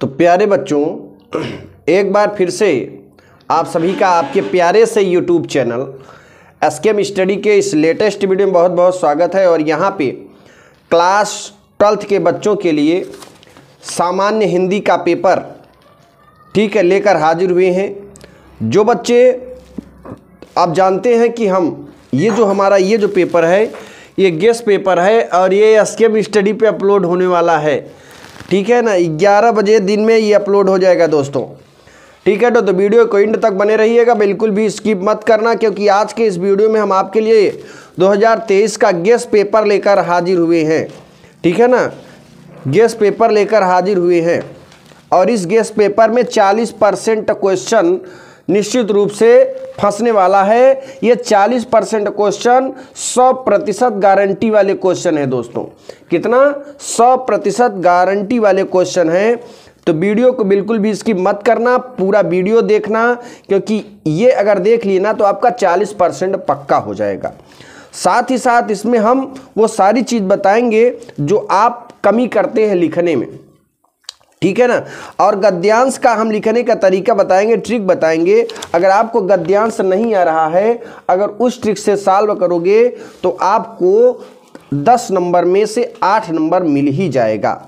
तो प्यारे बच्चों, एक बार फिर से आप सभी का आपके प्यारे से यूट्यूब चैनल एसकेएम स्टडी के इस लेटेस्ट वीडियो में बहुत बहुत स्वागत है। और यहाँ पे क्लास 12th के बच्चों के लिए सामान्य हिंदी का पेपर ठीक है लेकर हाजिर हुए हैं। जो बच्चे आप जानते हैं कि हम ये जो पेपर है ये गेस्ट पेपर है और ये एसकेएम स्टडी पे अपलोड होने वाला है, ठीक है ना। 11 बजे दिन में ये अपलोड हो जाएगा दोस्तों, ठीक है। तो वीडियो को एंड तक बने रहिएगा, बिल्कुल भी स्किप मत करना, क्योंकि आज के इस वीडियो में हम आपके लिए 2023 का गेस्ट पेपर लेकर हाजिर हुए हैं, ठीक है ना। गेस्ट पेपर लेकर हाजिर हुए हैं और इस गेस्ट पेपर में 40% क्वेश्चन निश्चित रूप से फंसने वाला है। ये 40% क्वेश्चन 100% गारंटी वाले क्वेश्चन है दोस्तों। कितना? 100% गारंटी वाले क्वेश्चन हैं। तो वीडियो को बिल्कुल भी इसकी मत करना, पूरा वीडियो देखना, क्योंकि ये अगर देख लिए ना तो आपका 40% पक्का हो जाएगा। साथ ही साथ इसमें हम वो सारी चीज़ बताएंगे जो आप कमी करते हैं लिखने में, ठीक है ना। और गद्यांश का हम लिखने का तरीका बताएंगे, ट्रिक बताएंगे। अगर आपको गद्यांश नहीं आ रहा है, अगर उस ट्रिक से सॉल्व करोगे तो आपको 10 नंबर में से 8 नंबर मिल ही जाएगा,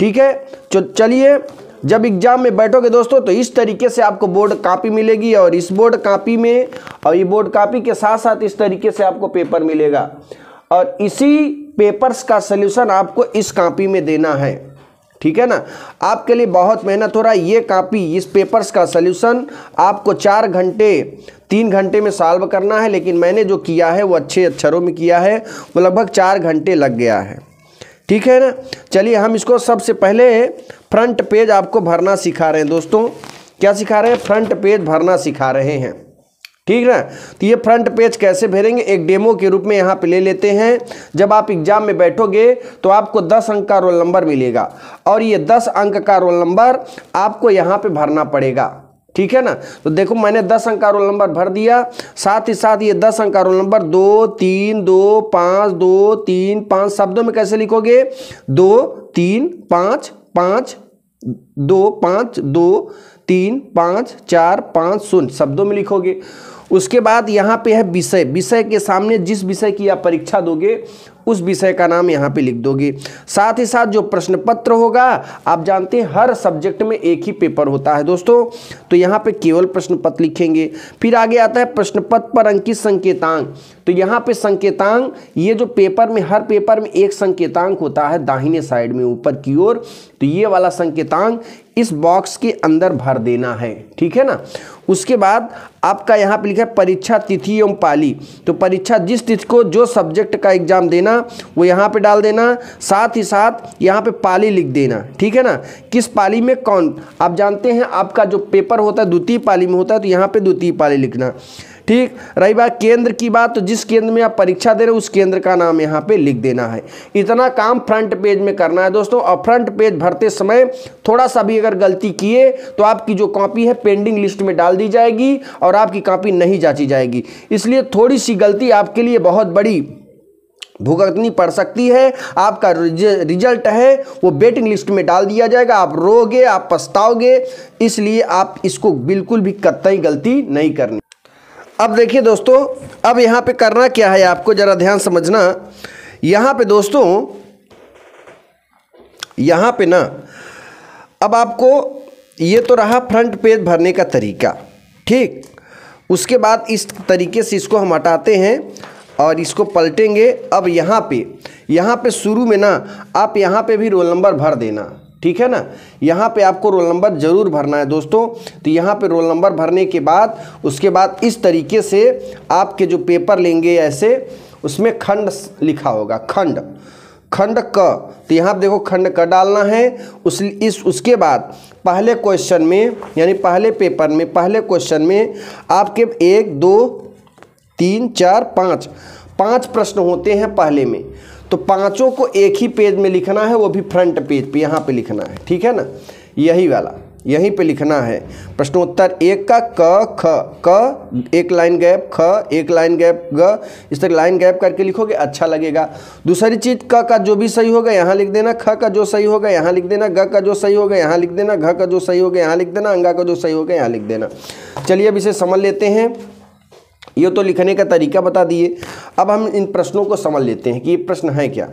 ठीक है। तो चलिए, जब एग्ज़ाम में बैठोगे दोस्तों तो इस तरीके से आपको बोर्ड कॉपी मिलेगी और इस बोर्ड कॉपी में और ये बोर्ड कॉपी के साथ साथ इस तरीके से आपको पेपर मिलेगा और इसी पेपर्स का सल्यूशन आपको इस कॉपी में देना है, ठीक है ना। आपके लिए बहुत मेहनत हो रहा है। ये कॉपी, इस पेपर्स का सल्यूशन आपको 4 घंटे 3 घंटे में सॉल्व करना है, लेकिन मैंने जो किया है वो अच्छे अक्षरों में किया है, वो लगभग 4 घंटे लग गया है, ठीक है ना। चलिए, हम इसको सबसे पहले फ्रंट पेज आपको भरना सिखा रहे हैं दोस्तों। क्या सिखा रहे हैं? फ्रंट पेज भरना सिखा रहे हैं, ठीक ना। तो ये फ्रंट पेज कैसे भरेंगे एक डेमो के रूप में यहाँ पे ले लेते हैं। जब आप एग्जाम में बैठोगे तो आपको 10 अंक का रोल नंबर मिलेगा और ये 10 अंक का रोल नंबर आपको यहाँ पे भरना पड़ेगा, ठीक है ना। तो देखो, मैंने 10 अंक का रोल नंबर भर दिया। साथ ही साथ ये 10 अंक का रोल नंबर 2 3 2 5 2 3 5 शब्दों में कैसे लिखोगे? 2 3 5 5 2 5 2 3 5 4 5 0 शब्दों में लिखोगे। उसके बाद यहाँ पे है विषय। विषय के सामने जिस विषय की आप परीक्षा दोगे उस विषय का नाम यहाँ पे लिख दोगे। साथ ही साथ जो प्रश्न पत्र होगा, आप जानते हैं हर सब्जेक्ट में एक ही पेपर होता है दोस्तों, तो यहाँ पे केवल प्रश्न पत्र लिखेंगे। फिर आगे आता है प्रश्न पत्र पर अंकित संकेतांक। तो यहाँ पे संकेतांक, ये जो पेपर में हर पेपर में एक संकेतांक होता है दाहिने साइड में ऊपर की ओर, तो ये वाला संकेतांक इस बॉक्स के अंदर भर देना है, ठीक है ना। उसके बाद आपका यहाँ पे लिखा है परीक्षा तिथि एवं पाली। तो परीक्षा जिस तिथि को जो सब्जेक्ट का एग्जाम देना वो यहाँ पे डाल देना। साथ ही साथ यहाँ पे पाली लिख देना, ठीक है ना। किस पाली में कौन, आप जानते हैं आपका जो पेपर होता है द्वितीय पाली में होता है, तो यहाँ पे द्वितीय पाली लिखना, ठीक। रही बात केंद्र की बात, तो जिस केंद्र में आप परीक्षा दे रहे हो उस केंद्र का नाम यहाँ पे लिख देना है। इतना काम फ्रंट पेज में करना है दोस्तों। और फ्रंट पेज भरते समय थोड़ा सा भी अगर गलती किए तो आपकी जो कॉपी है पेंडिंग लिस्ट में डाल दी जाएगी और आपकी कॉपी नहीं जांची जाएगी। इसलिए थोड़ी सी गलती आपके लिए बहुत बड़ी भुगतनी पड़ सकती है। आपका रिजल्ट है वो वेटिंग लिस्ट में डाल दिया जाएगा, आप रोगे, आप पछताओगे। इसलिए आप इसको बिल्कुल भी कतई गलती नहीं करनी। अब देखिए दोस्तों, अब यहाँ पे करना क्या है आपको, ज़रा ध्यान समझना। यहाँ पे दोस्तों, यहाँ पे ना, अब आपको ये तो रहा फ्रंट पेज भरने का तरीका, ठीक। उसके बाद इस तरीके से इसको हम हटाते हैं और इसको पलटेंगे। अब यहाँ पे शुरू में ना आप यहाँ पे भी रोल नंबर भर देना, ठीक है ना। यहाँ पे आपको रोल नंबर ज़रूर भरना है दोस्तों। तो यहाँ पे रोल नंबर भरने के बाद, उसके बाद इस तरीके से आपके जो पेपर लेंगे ऐसे, उसमें खंड लिखा होगा, खंड, खंड क। तो यहाँ पे देखो खंड क डालना है। उसके बाद पहले क्वेश्चन में, यानी पहले पेपर में पहले क्वेश्चन में आपके 1 2 3 4 5 प्रश्न होते हैं पहले में, तो पांचों को एक ही पेज में लिखना है, वो भी फ्रंट पेज पे यहाँ पे लिखना है, ठीक है ना। यही वाला यहीं पे लिखना है। प्रश्नोत्तर एक का क ख, क एक लाइन गैप, ख एक लाइन गैप, ग इस तरह लाइन गैप करके लिखोगे अच्छा लगेगा। दूसरी चीज क का जो भी सही होगा यहाँ लिख देना, ख का जो सही होगा यहाँ लिख देना, ग का जो सही होगा यहाँ लिख देना, घ का जो सही होगा यहाँ लिख देना, अंगा का जो सही होगा यहाँ लिख देना। चलिए अब इसे समझ लेते हैं। ये तो लिखने का तरीका बता दिए, अब हम इन प्रश्नों को समझ लेते हैं कि ये प्रश्न है क्या।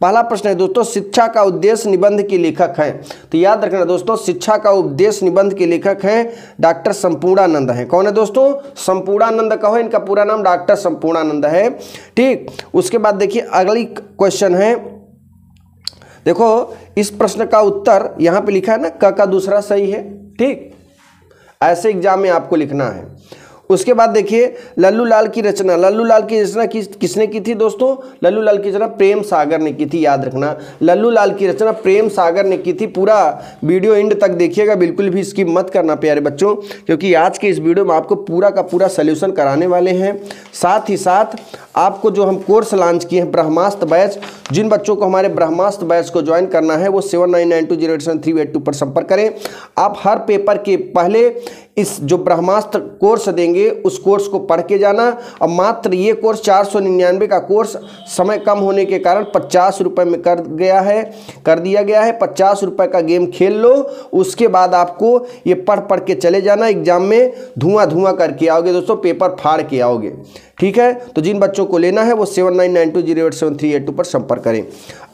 पहला प्रश्न है दोस्तों, शिक्षा का उद्देश्य निबंध के लेखक हैं। तो याद रखना दोस्तों, शिक्षा का उद्देश्य निबंध के लेखक हैं डॉक्टर संपूर्णानंद हैं। कौन है दोस्तों? संपूर्णानंद। कहो इनका पूरा नाम डॉक्टर संपूर्णानंद है। ठीक, उसके बाद देखिए अगली क्वेश्चन है, देखो इस प्रश्न का उत्तर यहाँ पे लिखा है ना, क का दूसरा सही है। ठीक, ऐसे एग्जाम में आपको लिखना है। उसके बाद देखिए लल्लूलाल की रचना, लल्लूलाल की रचना किसने की थी दोस्तों? लल्लूलाल की रचना प्रेम सागर ने की थी। याद रखना, लल्लूलाल की रचना प्रेम सागर ने की थी। पूरा वीडियो एंड तक देखिएगा, बिल्कुल भी स्किप मत करना प्यारे बच्चों, क्योंकि आज के इस वीडियो में आपको पूरा का पूरा सल्यूशन कराने वाले हैं। साथ ही साथ आपको जो हम कोर्स लॉन्च किए हैं ब्रह्मास्त्र बैच, जिन बच्चों को हमारे ब्रह्मास्त्र बैच को ज्वाइन करना है वो 7992087382 पर संपर्क करें। आप हर पेपर के पहले इस जो ब्रह्मास्त्र कोर्स देंगे उस कोर्स को पढ़ के जाना। और मात्र ये कोर्स 499 का कोर्स समय कम होने के कारण 50 रुपये में कर दिया गया है। 50 रुपये का गेम खेल लो, उसके बाद आपको ये पढ़ के चले जाना। एग्जाम में धुआं करके आओगे दोस्तों, पेपर फाड़ के आओगे। ठीक है, तो जिन बच्चों को लेना है वो 7992087382 पर संपर्क करें।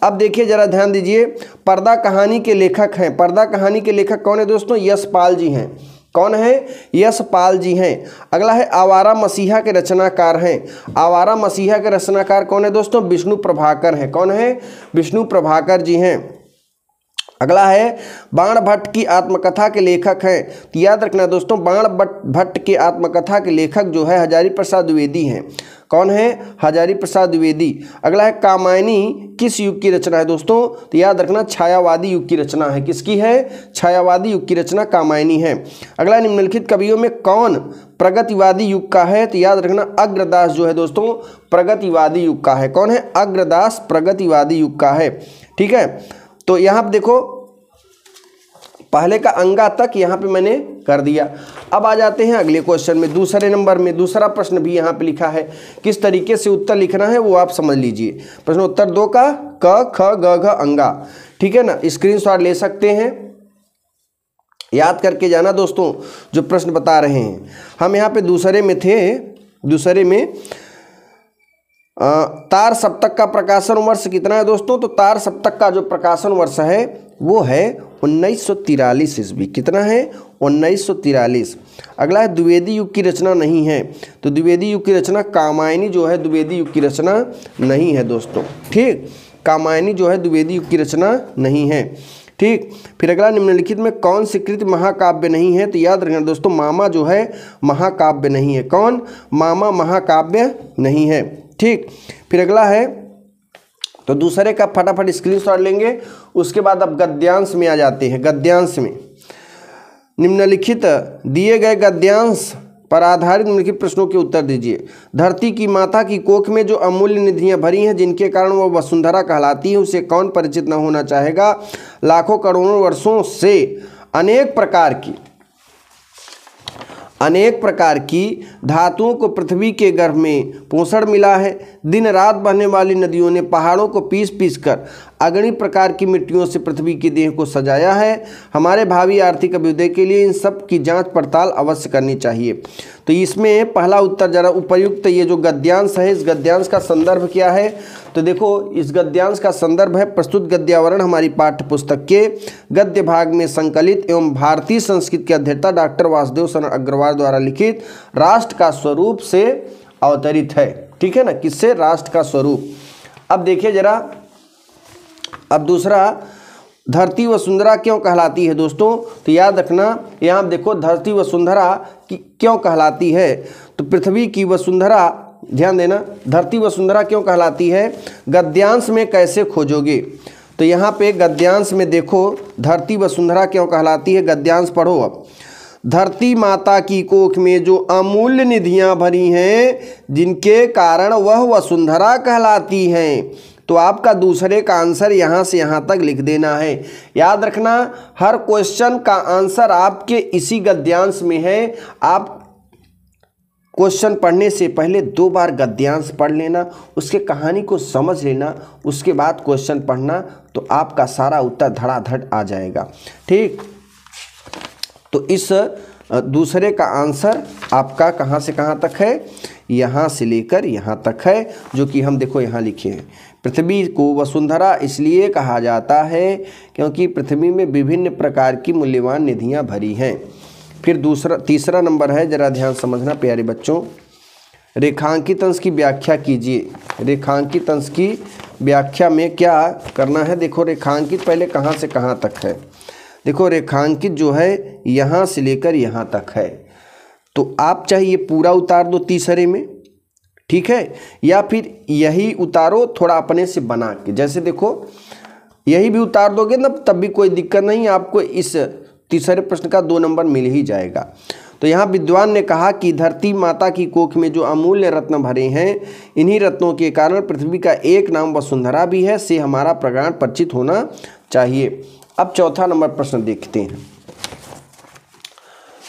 अब देखिए जरा ध्यान दीजिए, पर्दा कहानी के लेखक हैं। पर्दा कहानी के लेखक कौन है दोस्तों? यशपाल जी हैं। कौन है? यशपाल जी हैं। अगला है आवारा मसीहा के रचनाकार हैं। आवारा मसीहा के रचनाकार कौन है दोस्तों? विष्णु प्रभाकर हैं। कौन है? विष्णु प्रभाकर जी हैं। अगला है बाण भट्ट की आत्मकथा के लेखक हैं। तो याद रखना दोस्तों, बाण भट्ट के आत्मकथा के लेखक जो है हजारी प्रसाद द्विवेदी हैं। कौन है? हजारी प्रसाद द्विवेदी। अगला है कामायनी किस युग की रचना है दोस्तों? तो याद रखना छायावादी युग की रचना है। किसकी है? छायावादी युग की रचना कामायनी है। अगला, निम्नलिखित कवियों में कौन प्रगतिवादी युग का है? तो याद रखना अग्रदास जो है दोस्तों प्रगतिवादी युग का है। कौन है? अग्रदास प्रगतिवादी युग का है। ठीक है, तो यहाँ पर देखो पहले का अंगा तक यहाँ पे मैंने कर दिया। अब आ जाते हैं अगले क्वेश्चन में, दूसरे नंबर में। दूसरा प्रश्न भी यहाँ पे लिखा है, किस तरीके से उत्तर लिखना है वो आप समझ लीजिए। प्रश्न उत्तर दो का क ख ग घ अंगा। ठीक है ना, स्क्रीनशॉट ले सकते हैं, याद करके जाना दोस्तों जो प्रश्न बता रहे हैं। हम यहाँ पे दूसरे में थे, दूसरे में तार सप्तक का प्रकाशन वर्ष कितना है दोस्तों? तो तार सप्तक का जो प्रकाशन वर्ष है वो है 1943 ईस्वी। कितना है? 1943। अगला है द्विवेदी युग की रचना नहीं है। तो द्विवेदी युग की रचना कामायनी जो है द्विवेदी युग की रचना नहीं है दोस्तों। ठीक, कामायनी जो है द्विवेदी युग की रचना नहीं है। ठीक, फिर अगला, निम्नलिखित में कौन स्वीकृत महाकाव्य नहीं है? तो याद रखना दोस्तों, मामा जो है महाकाव्य नहीं है। कौन? मामा महाकाव्य नहीं है। ठीक, फिर अगला है, तो दूसरे का फटाफट स्क्रीनशॉट लेंगे। उसके बाद अब गद्यांश में आ जाते हैं। गद्यांश में निम्नलिखित दिए गए गद्यांश पर आधारित निम्नलिखित प्रश्नों के उत्तर दीजिए। धरती की माता की कोख में जो अमूल्य निधियां भरी हैं जिनके कारण वह वसुंधरा कहलाती है, उसे कौन परिचित न होना चाहेगा? लाखों करोड़ों वर्षों से अनेक प्रकार की धातुओं को पृथ्वी के गर्भ में पोषण मिला है। दिन रात बहने वाली नदियों ने पहाड़ों को पीस पीस कर अग्रणी प्रकार की मिट्टियों से पृथ्वी के देह को सजाया है। हमारे भावी आर्थिक अभ्युदय के लिए इन सब की जांच पड़ताल अवश्य करनी चाहिए। तो इसमें पहला उत्तर जरा उपयुक्त, ये जो गद्यांश है इस गद्यांश का संदर्भ क्या है? तो देखो इस गद्यांश का संदर्भ है प्रस्तुत गद्यावरण हमारी पाठ्यपुस्तक के गद्य भाग में संकलित एवं भारतीय संस्कृत के अध्येता डॉक्टर वासुदेव शरण अग्रवाल द्वारा लिखित राष्ट्र का स्वरूप से अवतरित है। ठीक है ना, किससे? राष्ट्र का स्वरूप। अब देखिए जरा, अब दूसरा, धरती वसुंधरा क्यों कहलाती है दोस्तों? तो याद रखना, यहाँ देखो धरती वसुंधरा क्यों कहलाती है? तो पृथ्वी की वसुंधरा, ध्यान देना, धरती वसुंधरा क्यों कहलाती है गद्यांश में कैसे खोजोगे? तो यहाँ पे गद्यांश में देखो धरती वसुंधरा क्यों कहलाती है, गद्यांश पढ़ो अब। धरती माता की कोख में जो अमूल्य निधियाँ भरी हैं जिनके कारण वह वसुंधरा कहलाती हैं, तो आपका दूसरे का आंसर यहाँ से यहाँ तक लिख देना है। याद रखना हर क्वेश्चन का आंसर आपके इसी गद्यांश में है। आप क्वेश्चन पढ़ने से पहले दो बार गद्यांश पढ़ लेना, उसके कहानी को समझ लेना, उसके बाद क्वेश्चन पढ़ना, तो आपका सारा उत्तर धड़ाधड़ आ जाएगा। ठीक, तो इस दूसरे का आंसर आपका कहाँ से कहाँ तक है, यहाँ से लेकर यहाँ तक है, जो कि हम देखो यहाँ लिखे हैं। पृथ्वी को वसुंधरा इसलिए कहा जाता है क्योंकि पृथ्वी में विभिन्न प्रकार की मूल्यवान निधियाँ भरी हैं। फिर दूसरा तीसरा नंबर है, जरा ध्यान समझना प्यारे बच्चों, रेखांकित अंश की व्याख्या कीजिए। रेखांकित अंश की व्याख्या में क्या करना है, देखो रेखांकित पहले कहाँ से कहाँ तक है। देखो रेखांकित जो है यहाँ से लेकर यहाँ तक है, तो आप चाहे ये पूरा उतार दो तीसरे में, ठीक है, या फिर यही उतारो थोड़ा अपने से बना के। जैसे देखो यही भी उतार दोगे ना तब भी कोई दिक्कत नहीं, आपको इस तीसरे प्रश्न का 2 नंबर मिल ही जाएगा। तो यहाँ विद्वान ने कहा कि धरती माता की कोख में जो अमूल्य रत्न भरे हैं, इन्हीं रत्नों के कारण पृथ्वी का एक नाम वसुंधरा भी है, से हमारा प्रगाढ़ परिचित होना चाहिए। अब चौथा नंबर प्रश्न देखते हैं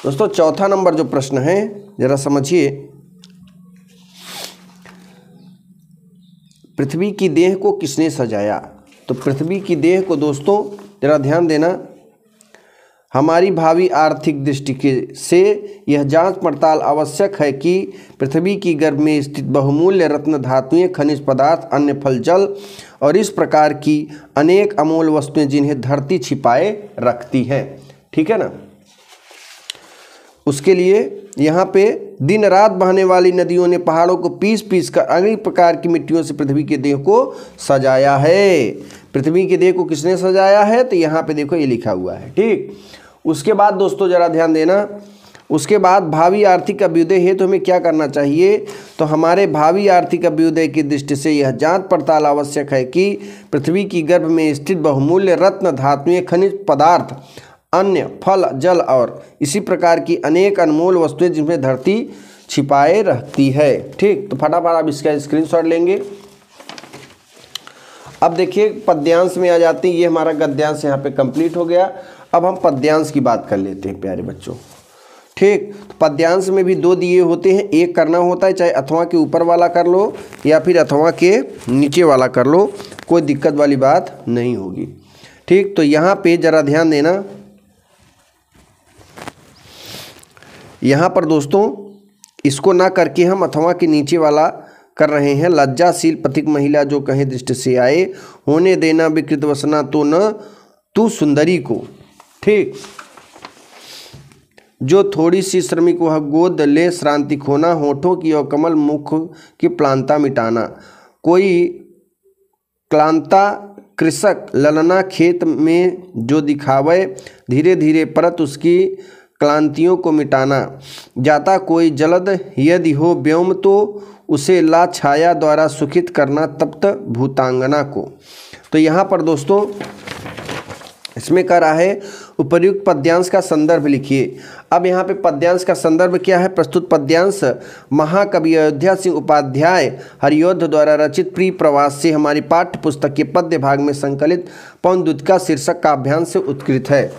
दोस्तों। चौथा नंबर जो प्रश्न है जरा समझिए, पृथ्वी की देह को किसने सजाया। तो पृथ्वी की देह को दोस्तों जरा ध्यान देना, हमारी भावी आर्थिक दृष्टि से यह जांच पड़ताल आवश्यक है कि पृथ्वी की गर्भ में स्थित बहुमूल्य रत्न, धातुएं, खनिज पदार्थ, अन्य फल, जल और इस प्रकार की अनेक अमूल्य वस्तुएं जिन्हें धरती छिपाए रखती है, ठीक है ना। उसके लिए यहाँ पे दिन रात बहने वाली नदियों ने पहाड़ों को पीस पीस कर अनेक प्रकार की मिट्टियों से पृथ्वी के देह को सजाया है। पृथ्वी के देह को किसने सजाया है, तो यहाँ पे देखो ये लिखा हुआ है। ठीक, उसके बाद दोस्तों जरा ध्यान देना, उसके बाद भावी आर्थिक अभ्युदय हेतु हमें क्या करना चाहिए, तो हमारे भावी आर्थिक अभ्युदय की दृष्टि से यह जांच पड़ताल आवश्यक है कि पृथ्वी की गर्भ में स्थित बहुमूल्य रत्न, धातुएं, खनिज पदार्थ, अन्य फल, जल और इसी प्रकार की अनेक अनमोल वस्तुएं जिनमें धरती छिपाए रखती है। ठीक, तो फटाफट आप इसका स्क्रीनशॉट लेंगे। अब देखिए पद्यांश में आ जाती है, ये हमारा गद्यांश यहाँ पे कंप्लीट हो गया। अब हम पद्यांश की बात कर लेते हैं प्यारे बच्चों। ठीक, पद्यांश में भी 2 दिए होते हैं, एक करना होता है, चाहे अथवा के ऊपर वाला कर लो या फिर अथवा के नीचे वाला कर लो, कोई दिक्कत वाली बात नहीं होगी। ठीक, तो यहाँ पे जरा ध्यान देना, यहाँ पर दोस्तों इसको ना करके हम अथवा के नीचे वाला कर रहे हैं। लज्जाशील पथिक महिला जो कहे दृष्टि से आए, होने देना विकृत वसना तो न तू सुंदरी को। ठीक, जो थोड़ी सी श्रमिक वह गोद ले, श्रांति खोना, होठों की और कमल मुख की प्लांता मिटाना, कोई क्लांता कृषक ललना खेत में जो दिखावे, धीरे धीरे परत उसकी क्लांतियों को मिटाना, जाता कोई जलद यदि हो व्योम तो उसे ला छाया द्वारा सुखित करना तप्त भूतांगना को। तो यहाँ पर दोस्तों इसमें कह रहा है उपर्युक्त पद्यांश का संदर्भ लिखिए। अब यहाँ पे पद्यांश का संदर्भ क्या है, प्रस्तुत पद्यांश महाकवि अयोध्या सिंह उपाध्याय हरियोद्ध द्वारा रचित प्री प्रवास से हमारी पाठ्य पुस्तक के पद्य भाग में संकलित पौंदुतिका शीर्षक काव्यांश से उत्कृत है।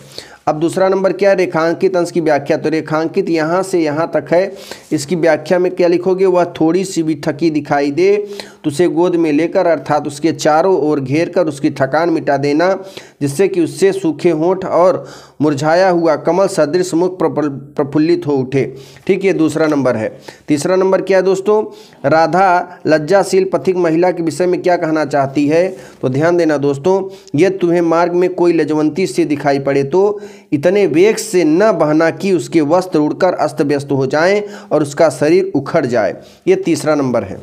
अब दूसरा नंबर क्या है, रेखांकित अंश की व्याख्या। तो रेखांकित यहाँ से यहाँ तक है, इसकी व्याख्या में क्या लिखोगे, वह थोड़ी सी भी थकी दिखाई दे तो उसे गोद में लेकर अर्थात उसके चारों ओर घेर कर उसकी थकान मिटा देना, जिससे कि उससे सूखे होंठ और मुरझाया हुआ कमल सदृश मुख प्रफुल्लित हो उठे। ठीक, ये दूसरा नंबर है। तीसरा नंबर क्या है दोस्तों, राधा लज्जाशील पथिक महिला के विषय में क्या कहना चाहती है, तो ध्यान देना दोस्तों, यदि तुम्हें मार्ग में कोई लजवंती से दिखाई पड़े तो इतने वेग से न बहना कि उसके वस्त्र उड़कर अस्त व्यस्त हो जाएं और उसका शरीर उखड़ जाए। ये तीसरा नंबर है।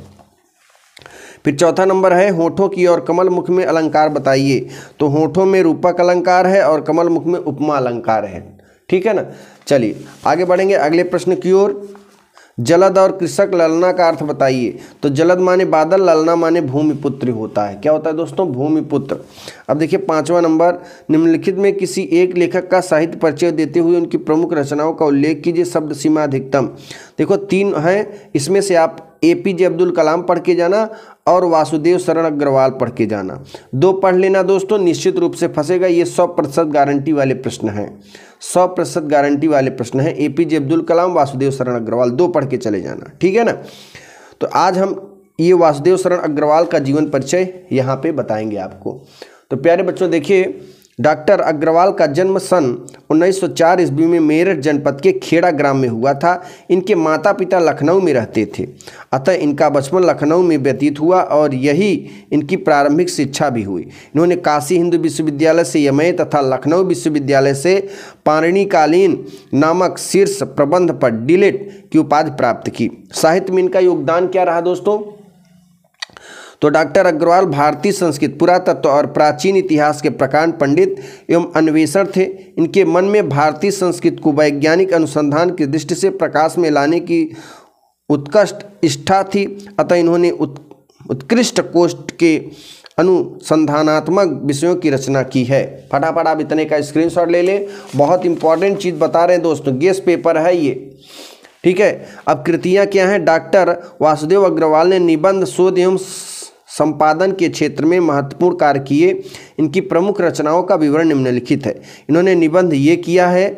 फिर चौथा नंबर है, होठों की और कमल मुख में अलंकार बताइए। तो होठों में रूपक अलंकार है और कमल मुख में उपमा अलंकार है, ठीक है ना। चलिए आगे बढ़ेंगे अगले प्रश्न की ओर। जलद और कृषक ललना का अर्थ बताइए। तो जलद माने बादल, ललना माने भूमिपुत्र होता है। क्या होता है दोस्तों, भूमिपुत्र। अब देखिए पांचवा नंबर, निम्नलिखित में किसी एक लेखक का साहित्य परिचय देते हुए उनकी प्रमुख रचनाओं का उल्लेख कीजिए। शब्द सीमा अधिकतम। देखो तीन हैं, इसमें से आप एपीजे अब्दुल कलाम पढ़ के जाना और वासुदेव शरण अग्रवाल पढ़ के जाना, दो पढ़ लेना दोस्तों, निश्चित रूप से फंसेगा। ये 100% गारंटी वाले प्रश्न हैं, 100% गारंटी वाले प्रश्न हैं। एपीजे अब्दुल कलाम, वासुदेव शरण अग्रवाल, दो पढ़ के चले जाना, ठीक है ना। तो आज हम ये वासुदेव शरण अग्रवाल का जीवन परिचय यहाँ पे बताएंगे आपको। तो प्यारे बच्चों देखिए, डॉक्टर अग्रवाल का जन्म सन 1904 ईस्वी में मेरठ जनपद के खेड़ा ग्राम में हुआ था। इनके माता पिता लखनऊ में रहते थे, अतः इनका बचपन लखनऊ में व्यतीत हुआ और यही इनकी प्रारंभिक शिक्षा भी हुई। इन्होंने काशी हिंदू विश्वविद्यालय से एमए तथा लखनऊ विश्वविद्यालय से पाणिनिकालीन नामक शीर्ष प्रबंध पर डीलिट की उपाधि प्राप्त की। साहित्य में इनका योगदान क्या रहा दोस्तों? तो डॉक्टर अग्रवाल भारतीय संस्कृत, पुरातत्व और प्राचीन इतिहास के प्रकांड पंडित एवं अन्वेषक थे। इनके मन में भारतीय संस्कृत को वैज्ञानिक अनुसंधान की दृष्टि से प्रकाश में लाने की उत्कृष्ट इच्छा थी, अतः इन्होंने उत्कृष्ट कोष के अनुसंधानात्मक विषयों की रचना की है। फटाफट आप इतने का स्क्रीनशॉट ले लें, बहुत इंपॉर्टेंट चीज़ बता रहे हैं दोस्तों, गेस्ट पेपर है ये, ठीक है। अब कृतियाँ क्या हैं? डॉक्टर वासुदेव अग्रवाल ने निबंध, शोध एवं संपादन के क्षेत्र में महत्वपूर्ण कार्य किए। इनकी प्रमुख रचनाओं का विवरण निम्नलिखित है। इन्होंने निबंध ये किया है,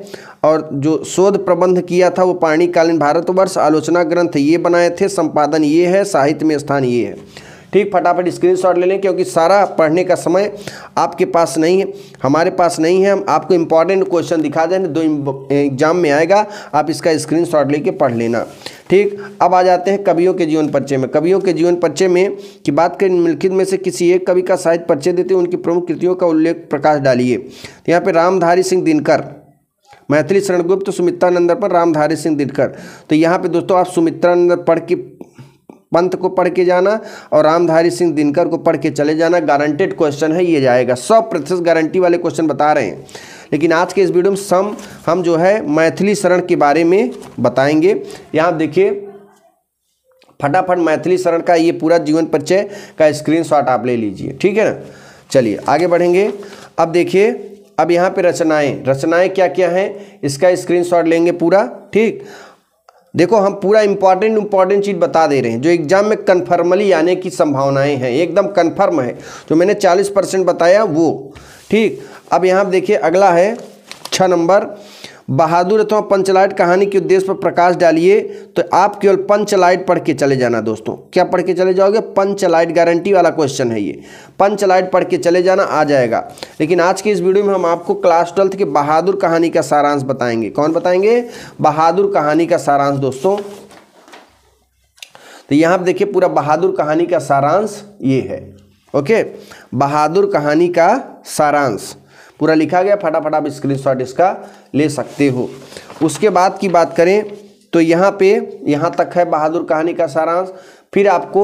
और जो शोध प्रबंध किया था वो पाणिकालीन भारतवर्ष, आलोचना ग्रंथ ये बनाए थे, संपादन ये है, साहित्य में स्थान ये है, ठीक। फटाफट स्क्रीनशॉट ले लें, क्योंकि सारा पढ़ने का समय आपके पास नहीं है, हमारे पास नहीं है। हम आपको इम्पॉर्टेंट क्वेश्चन दिखा दें, दो एग्जाम में आएगा, आप इसका स्क्रीनशॉट लेके पढ़ लेना, ठीक। अब आ जाते हैं कवियों के जीवन परिचय में। कवियों के जीवन परिचय में की बात करें, निम्नलिखित में से किसी एक कवि का साहित्य परिचय देते हुए उनकी प्रमुख कृतियों का उल्लेख प्रकाश डालिए। तो यहाँ पे रामधारी सिंह दिनकर, मैथिली शरणगुप्त, सुमित्रानंद पर रामधारी सिंह दिनकर। तो यहाँ पे दोस्तों आप सुमित्रानंद पढ़ के, पंत को पढ़ के जाना और रामधारी सिंह दिनकर को पढ़ के चले जाना। गारंटेड क्वेश्चन है, ये जाएगा, 100% गारंटी वाले क्वेश्चन बता रहे हैं। लेकिन आज के इस वीडियो में हम जो है मैथिली शरण के बारे में बताएंगे। यहाँ देखिए फटाफट मैथिली शरण का ये पूरा जीवन परिचय का स्क्रीनशॉट आप ले लीजिए, ठीक है ना। चलिए आगे बढ़ेंगे। अब देखिए, अब यहाँ पे रचनाएं क्या क्या हैं, इसका स्क्रीनशॉट लेंगे पूरा, ठीक। देखो हम पूरा इंपॉर्टेंट चीज़ बता दे रहे हैं, जो एग्जाम में कन्फर्मली आने की संभावनाएं हैं, एकदम कन्फर्म है। जो मैंने 40% बताया वो, ठीक। अब यहाँ देखिए अगला है 6 नंबर, बहादुर अथवा पंचलाइट कहानी के उद्देश्य पर प्रकाश डालिए। तो आप केवल पंचलाइट पढ़ के चले जाना दोस्तों। क्या पढ़ के चले जाओगे? पंचलाइट। गारंटी वाला क्वेश्चन है ये, पंचलाइट पढ़ के चले जाना, आ जाएगा। लेकिन आज के इस वीडियो में हम आपको क्लास 12th के बहादुर कहानी का सारांश बताएंगे। कौन बताएंगे? बहादुर कहानी का सारांश दोस्तों। तो यहाँ पर देखिए पूरा बहादुर कहानी का सारांश ये है, ओके। बहादुर कहानी का सारांश पूरा लिखा गया, फटाफट आप स्क्रीनशॉट इसका ले सकते हो। उसके बाद की बात करें तो यहाँ पे, यहाँ तक है बहादुर कहानी का सारांश। फिर आपको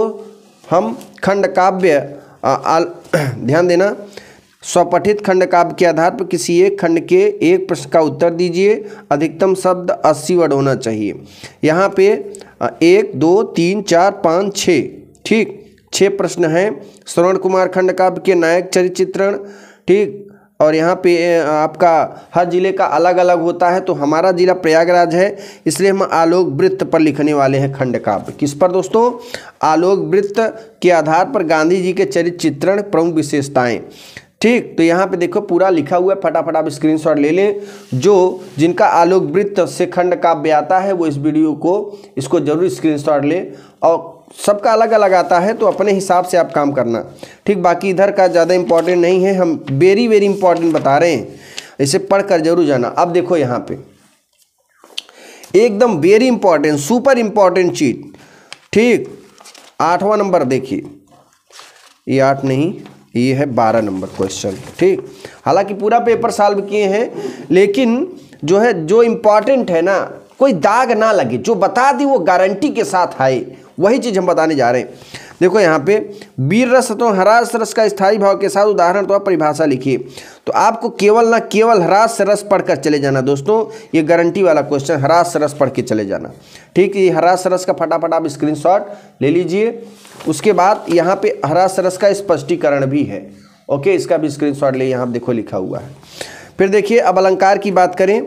हम खंडकाव्य, ध्यान देना, स्वपठित खंडकाव्य के आधार पर किसी एक खंड के एक प्रश्न का उत्तर दीजिए। अधिकतम शब्द 80 वर्ड होना चाहिए। यहाँ पे 1, 2, 3, 4, 5, 6, ठीक, 6 प्रश्न हैं। श्रवण कुमार खंडकाव्य के नायक चरित्र चित्रण, ठीक। और यहाँ पे आपका हर ज़िले का अलग अलग होता है, तो हमारा ज़िला प्रयागराज है, इसलिए हम आलोक वृत्त पर लिखने वाले हैं खंडकाव्य। किस पर दोस्तों? आलोक वृत्त के आधार पर गांधी जी के चरित्र चित्रण, प्रमुख विशेषताएं, ठीक। तो यहाँ पे देखो पूरा लिखा हुआ है, फटाफट आप स्क्रीनशॉट ले लें। जो जिनका आलोक वृत्त से खंडकाव्य आता है वो इस वीडियो को, इसको जरूर स्क्रीनशॉट लें। और सबका अलग अलग आता है, तो अपने हिसाब से आप काम करना, ठीक। बाकी इधर का ज़्यादा इंपॉर्टेंट नहीं है, हम वेरी इंपॉर्टेंट बता रहे हैं, इसे पढ़कर जरूर जाना। अब देखो यहाँ पे एकदम वेरी इंपॉर्टेंट, सुपर इंपॉर्टेंट चीज, ठीक। 8वां नंबर देखिए, ये 8 नहीं, ये है 12 नंबर क्वेश्चन, ठीक। हालांकि पूरा पेपर सॉल्व किए हैं, लेकिन जो है जो इम्पॉर्टेंट है ना, कोई दाग ना लगे, जो बता दी वो गारंटी के साथ आए, वही चीज़ हम बताने जा रहे हैं। देखो यहाँ पे वीर रस तो हरास रस का स्थायी भाव के साथ उदाहरण तो परिभाषा लिखिए। तो आपको केवल ना केवल हरास रस पढ़कर चले जाना दोस्तों, ये गारंटी वाला क्वेश्चन, हरास रस पढ़ के चले जाना, ठीक। ये हरास रस का फटाफट आप स्क्रीनशॉट ले लीजिए। उसके बाद यहाँ पे हरास रस का स्पष्टीकरण भी है, ओके, इसका भी स्क्रीनशॉट ले, यहाँ देखो लिखा हुआ है। फिर देखिए अब अलंकार की बात करें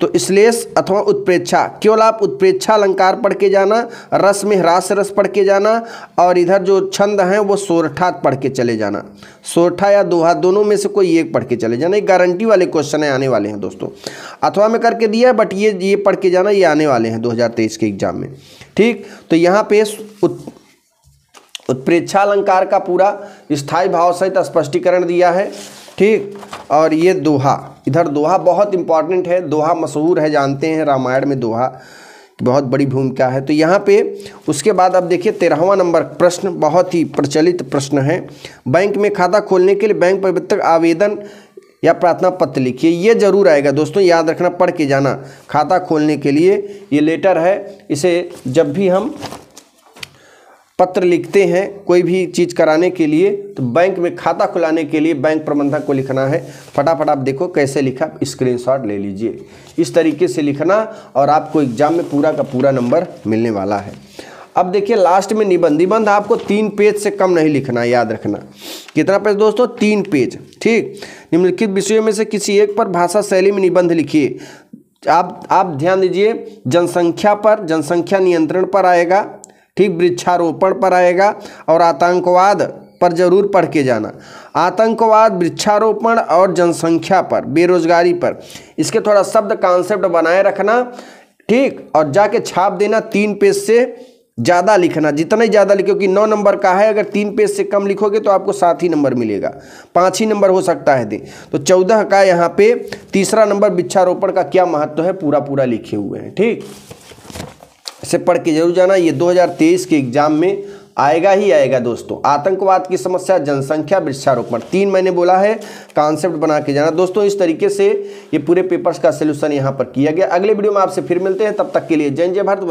तो श्लेष अथवा उत्प्रेक्षा, केवल आप उत्प्रेक्षा अलंकार पढ़ के जाना, रस में ह्रास रस पढ़ के जाना, और इधर जो छंद हैं वो सोरठा पढ़ के चले जाना, सोरठा या दोहा दोनों में से कोई एक पढ़ के चले जाना। ये गारंटी वाले क्वेश्चन आने वाले हैं दोस्तों, अथवा में करके दिया है बट ये पढ़ के जाना, ये आने वाले हैं 2023 के एग्जाम में। ठीक, तो यहाँ पे उत्प्रेक्षा अलंकार का पूरा स्थायी भाव सहित स्पष्टीकरण दिया है। ठीक, और ये दोहा, इधर दोहा बहुत इंपॉर्टेंट है, दोहा मशहूर है, जानते हैं रामायण में दोहा की बहुत बड़ी भूमिका है। तो यहाँ पे उसके बाद अब देखिए 13वां नंबर प्रश्न, बहुत ही प्रचलित प्रश्न है। बैंक में खाता खोलने के लिए बैंक प्रबंधक आवेदन या प्रार्थना पत्र लिखिए। ये जरूर आएगा दोस्तों, याद रखना, पढ़ के जाना। खाता खोलने के लिए ये लेटर है, इसे जब भी हम पत्र लिखते हैं कोई भी चीज़ कराने के लिए, तो बैंक में खाता खुलाने के लिए बैंक प्रबंधक को लिखना है। फटाफट आप देखो कैसे लिखा, स्क्रीनशॉट ले लीजिए, इस तरीके से लिखना और आपको एग्जाम में पूरा का पूरा नंबर मिलने वाला है। अब देखिए लास्ट में निबंध, निबंध आपको 3 पेज से कम नहीं लिखना, याद रखना। कितना पेज दोस्तों? 3 पेज। ठीक, निम्नलिखित विषयों में से किसी एक पर भाषा शैली में निबंध लिखिए। आप ध्यान दीजिए, जनसंख्या पर, जनसंख्या नियंत्रण पर आएगा, ठीक, वृक्षारोपण पर आएगा, और आतंकवाद पर जरूर पढ़ के जाना। आतंकवाद, वृक्षारोपण और जनसंख्या पर, बेरोजगारी पर, इसके थोड़ा शब्द कॉन्सेप्ट बनाए रखना। ठीक, और जाके छाप देना, 3 पेज से ज़्यादा लिखना, जितना ही ज़्यादा लिखो, क्योंकि 9 नंबर का है, अगर 3 पेज से कम लिखोगे तो आपको 7 ही नंबर मिलेगा, 5 ही नंबर हो सकता है दे। तो 14 का यहाँ पे 3रा नंबर वृक्षारोपण का क्या महत्व है, पूरा पूरा लिखे हुए हैं। ठीक, इसे पढ़ के जरूर जाना, ये 2023 के एग्जाम में आएगा ही आएगा दोस्तों। आतंकवाद की समस्या, जनसंख्या, वृक्षारोपण, 3 मैंने बोला है, कॉन्सेप्ट बना के जाना दोस्तों। इस तरीके से ये पूरे पेपर्स का सलूशन यहाँ पर किया गया। अगले वीडियो में आपसे फिर मिलते हैं, तब तक के लिए जय जय भारत।